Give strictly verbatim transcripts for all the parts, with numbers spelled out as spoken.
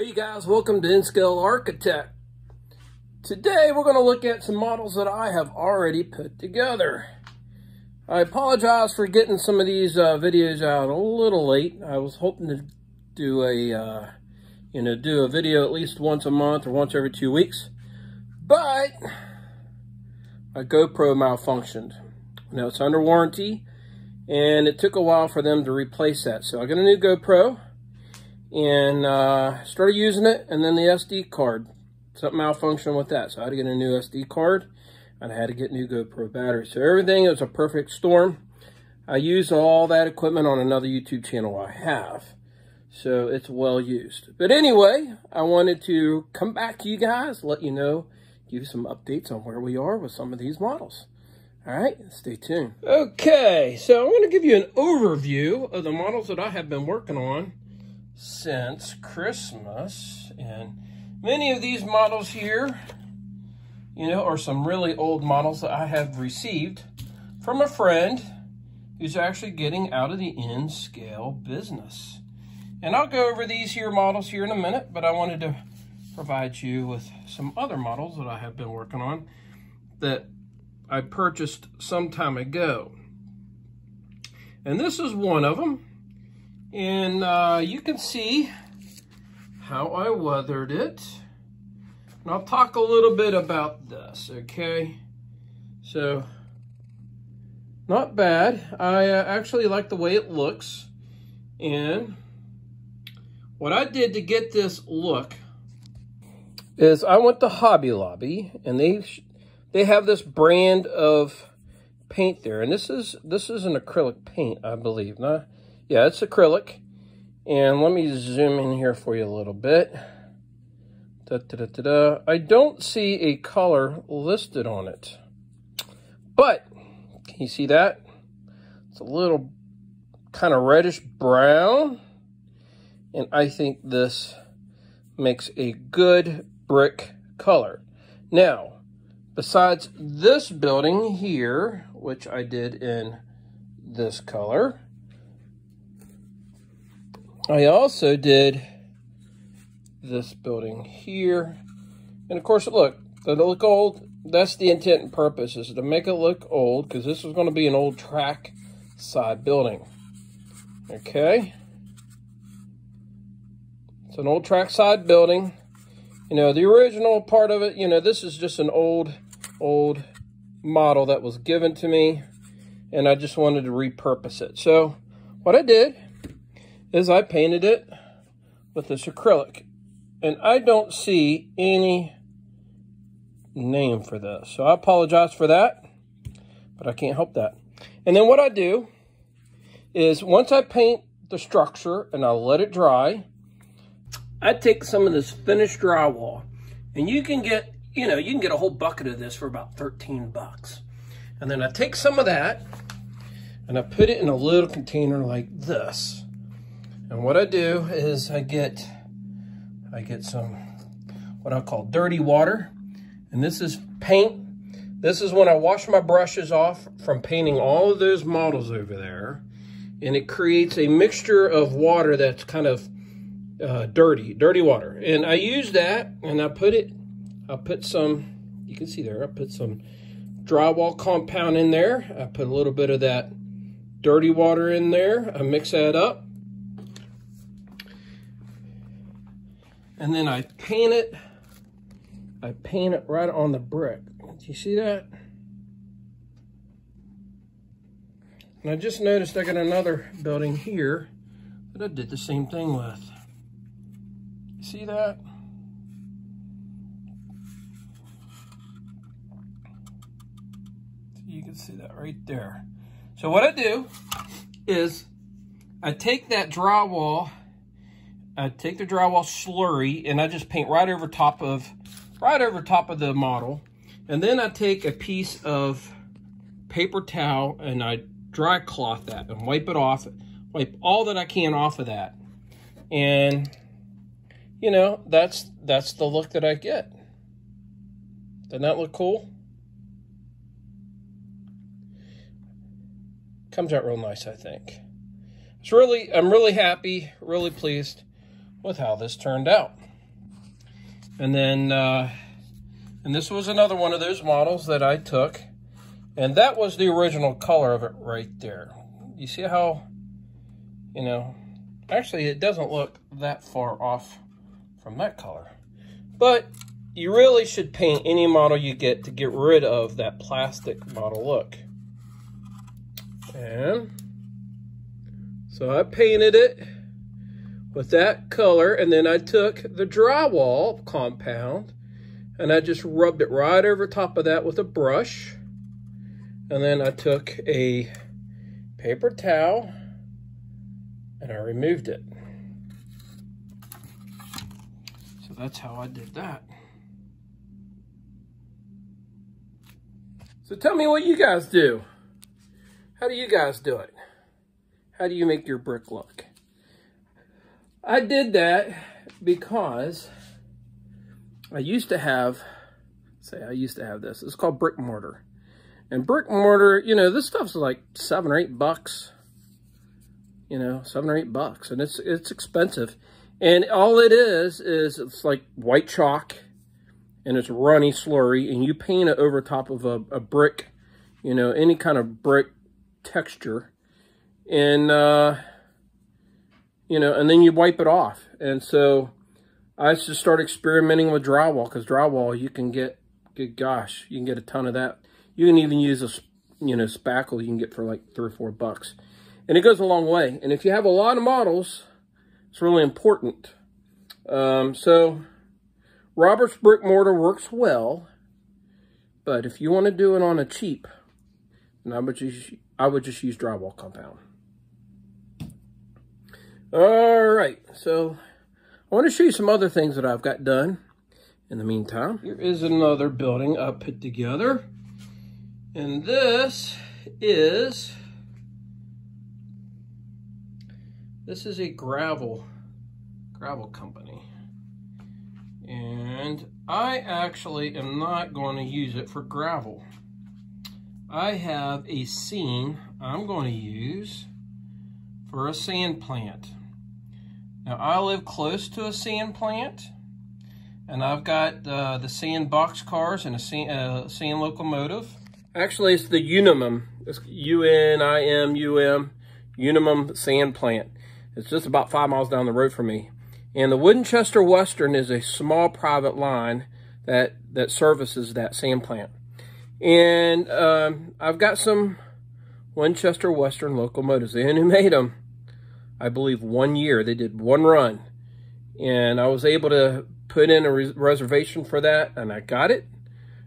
Hey guys, welcome to N Scale Architect. Today we're going to look at some models that I have already put together. I apologize for getting some of these uh, videos out a little late. I was hoping to do a, uh, you know, do a video at least once a month or once every two weeks, but my GoPro malfunctioned. Now it's under warranty, and it took a while for them to replace that. So I got a new GoPro. And uh, started using it, and then the S D card, something malfunctioned with that, so I had to get a new S D card, and I had to get new GoPro batteries. So everything, it was a perfect storm. I used all that equipment on another YouTube channel I have, so it's well used. But anyway, I wanted to come back to you guys, let you know, give you some updates on where we are with some of these models. All right, stay tuned. Okay, so I want to give you an overview of the models that I have been working on since Christmas, and many of these models here, you know, are some really old models that I have received from a friend who's actually getting out of the N Scale business. And I'll go over these here models here in a minute, but I wanted to provide you with some other models that I have been working on that I purchased some time ago. And this is one of them. And uh, you can see how I weathered it. And I'll talk a little bit about this, okay? So, not bad. I uh, actually like the way it looks. And what I did to get this look is I went to Hobby Lobby, and they they have this brand of paint there. And this is this is an acrylic paint, I believe. Not Yeah, it's acrylic. And let me zoom in here for you a little bit. Da, da, da, da, da. I don't see a color listed on it. But, can you see that? It's a little kind of reddish brown. And I think this makes a good brick color. Now, besides this building here, which I did in this color, I also did this building here. And of course, look, does it look old? That's the intent and purpose, is to make it look old, because this is going to be an old track side building. Okay. It's an old track side building. You know, the original part of it, you know, this is just an old, old model that was given to me, and I just wanted to repurpose it. So what I did is I painted it with this acrylic. And I don't see any name for this, so I apologize for that, but I can't help that. And then what I do is once I paint the structure and I let it dry, I take some of this finished drywall. And you can get, you know, you can get a whole bucket of this for about thirteen bucks. And then I take some of that and I put it in a little container like this. And what I do is I get, I get some, what I call dirty water. And this is paint. This is when I wash my brushes off from painting all of those models over there. And it creates a mixture of water that's kind of uh, dirty, dirty water. And I use that and I put it, I put some, you can see there, I put some drywall compound in there. I put a little bit of that dirty water in there. I mix that up. And then I paint it, I paint it right on the brick. Do you see that? And I just noticed I got another building here that I did the same thing with. You see that? You can see that right there. So what I do is I take that drywall, I take the drywall slurry, and I just paint right over top of, right over top of the model. And then I take a piece of paper towel and I dry cloth that and wipe it off, wipe all that I can off of that. And you know, that's, that's the look that I get. Doesn't that look cool? Comes out real nice, I think. It's really, I'm really happy, really pleased with how this turned out. And then, uh, and this was another one of those models that I took. And that was the original color of it right there. You see how, you know, actually it doesn't look that far off from that color. But you really should paint any model you get to get rid of that plastic model look. And so I painted it with that color, and then I took the drywall compound and I just rubbed it right over top of that with a brush. And then I took a paper towel and I removed it. So that's how I did that. So tell me what you guys do. How do you guys do it? How do you make your brick look? I did that because I used to have, say I used to have this. It's called brick mortar. And brick mortar, you know, this stuff's like seven or eight bucks. You know, seven or eight bucks. And it's it's expensive. And all it is, is it's like white chalk. And it's runny slurry. And you paint it over top of a, a brick, you know, any kind of brick texture. And, uh, you know, and then you wipe it off. And so I just started experimenting with drywall. Because drywall, you can get, good gosh, you can get a ton of that. You can even use a, you know, spackle you can get for like three or four bucks. And it goes a long way. And if you have a lot of models, it's really important. Um, so Robert's brick mortar works well. But if you want to do it on a cheap, then I would just, I would just use drywall compound. All right. So I want to show you some other things that I've got done in the meantime. Here is another building I put together. And this is, this is a gravel, gravel company. And I actually am not going to use it for gravel. I have a seam I'm going to use for a sand plant. Now I live close to a sand plant, and I've got uh, the sand box cars and a sand, uh, sand locomotive. Actually, it's the Unimin. It's U N I M U M, Unimin sand plant. It's just about five miles down the road from me. And the Winchester Western is a small private line that, that services that sand plant. And um, I've got some Winchester Western locomotives. They only made them, I believe, one year. They did one run. And I was able to put in a res reservation for that, and I got it.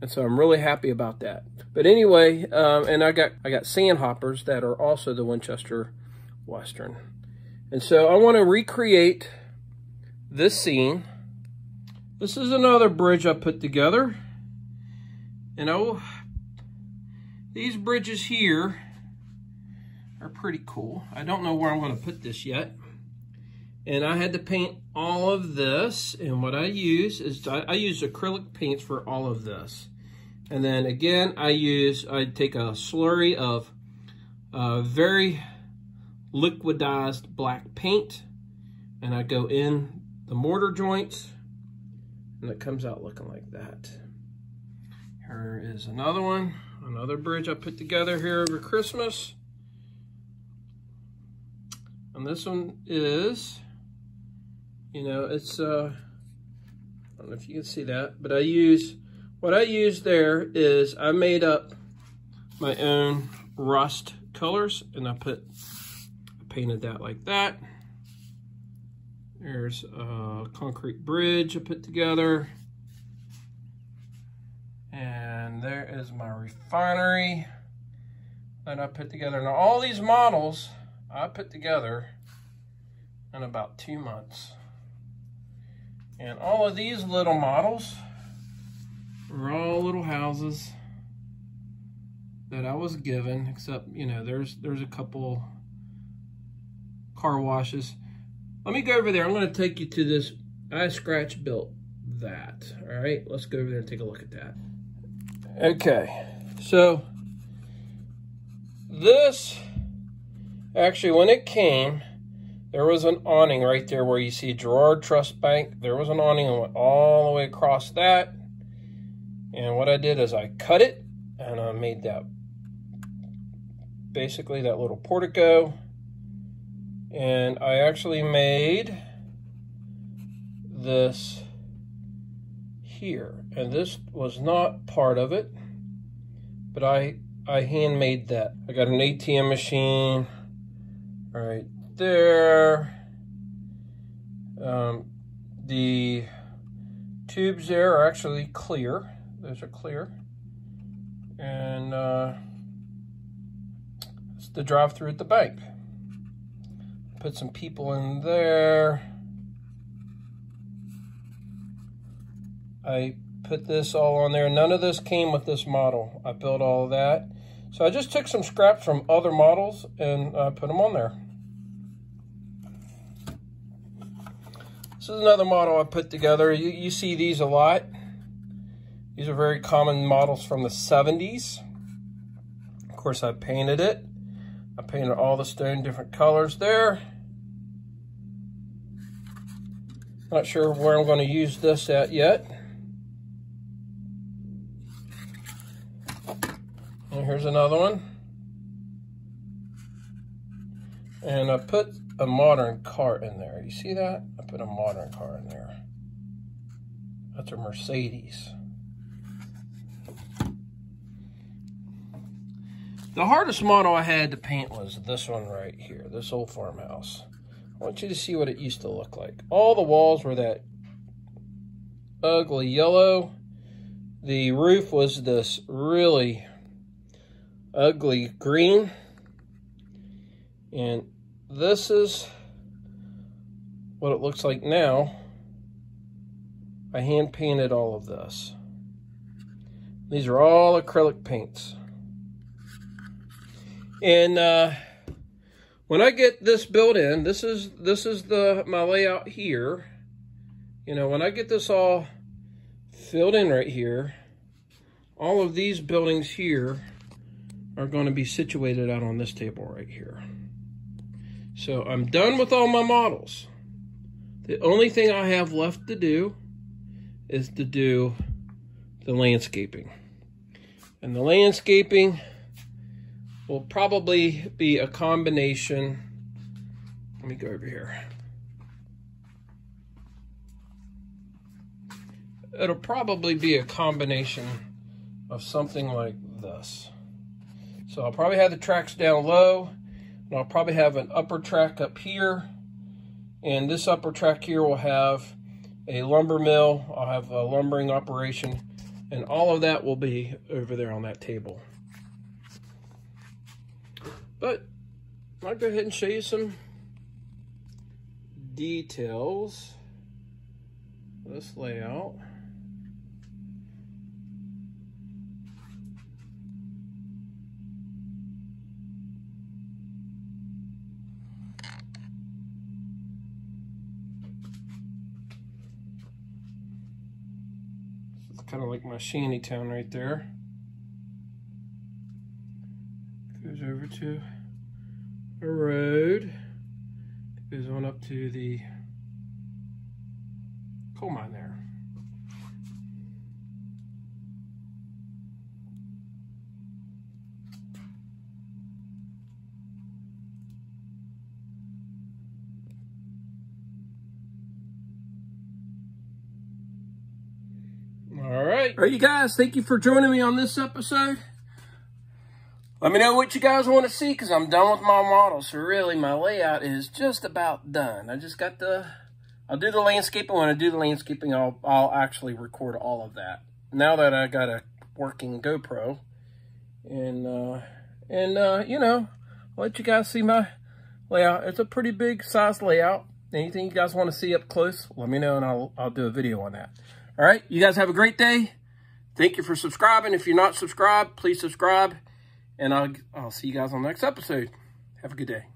And so I'm really happy about that. But anyway, um, and I got I got sand hoppers that are also the Winchester Western. And so I want to recreate this scene. This is another bridge I put together. You know, these bridges here are pretty cool. I don't know where I'm going to put this yet. And I had to paint all of this. And what I use is I, I use acrylic paints for all of this. And then again, I use, I take a slurry of uh, very liquidized black paint, and I go in the mortar joints, and it comes out looking like that. Here is another one, another bridge I put together here over Christmas. And this one is, you know, it's, uh, I don't know if you can see that, but I use, what I used there is I made up my own rust colors, and I put, I painted that like that. There's a concrete bridge I put together. And there is my refinery that I put together. Now all these models I put together in about two months. And all of these little models were all little houses that I was given, except, you know, there's there's a couple car washes. Let me go over there. I'm going to take you to this. I scratch built that. All right, let's go over there and take a look at that. Okay, so this, actually when it came, There was an awning right there where you see Girard Trust Bank. There was an awning and went all the way across that. And what I did is I cut it and I made that, basically that little portico. And I actually made this here. And this was not part of it, but I, I handmade that. I got an A T M machine right there. Um, the tubes there are actually clear. Those are clear. And uh, it's the drive-through at the bank. Put some people in there. I put this all on there. None of this came with this model. I built all of that. So I just took some scraps from other models and uh, put them on there. This is another model I put together. You, you see these a lot. These are very common models from the seventies. Of course, I painted it. I painted all the stone different colors there. Not sure where I'm going to use this at yet. And here's another one. And I put a modern car in there. You see that? I put a modern car in there. That's a Mercedes. The hardest model I had to paint was this one right here, this old farmhouse. I want you to see what it used to look like. All the walls were that ugly yellow. The roof was this really ugly green. And this is what it looks like now. I hand painted all of this. These are all acrylic paints. And uh, when I get this built in, this is this is the my layout here. You know, when I get this all filled in right here, all of these buildings here are going to be situated out on this table right here. So I'm done with all my models. The only thing I have left to do is to do the landscaping. And the landscaping will probably be a combination. Let me go over here. It'll probably be a combination of something like this. So I'll probably have the tracks down low, and I'll probably have an upper track up here. And this upper track here will have a lumber mill. I'll have a lumbering operation, and all of that will be over there on that table. But I'll go ahead and show you some details of this layout. It's kind of like my shanty town right there. Over to a road, goes on up to the coal mine there. All right. All right, you guys, thank you for joining me on this episode. Let me know what you guys want to see, because I'm done with my model. So really, my layout is just about done. I just got the, I'll do the landscaping. When I do the landscaping, I'll, I'll actually record all of that. Now that I got a working GoPro, and, uh, and uh, you know, I'll let you guys see my layout. It's a pretty big size layout. Anything you guys want to see up close, let me know, and I'll, I'll do a video on that. All right, you guys have a great day. Thank you for subscribing. If you're not subscribed, please subscribe. And I'll, I'll see you guys on the next episode. Have a good day.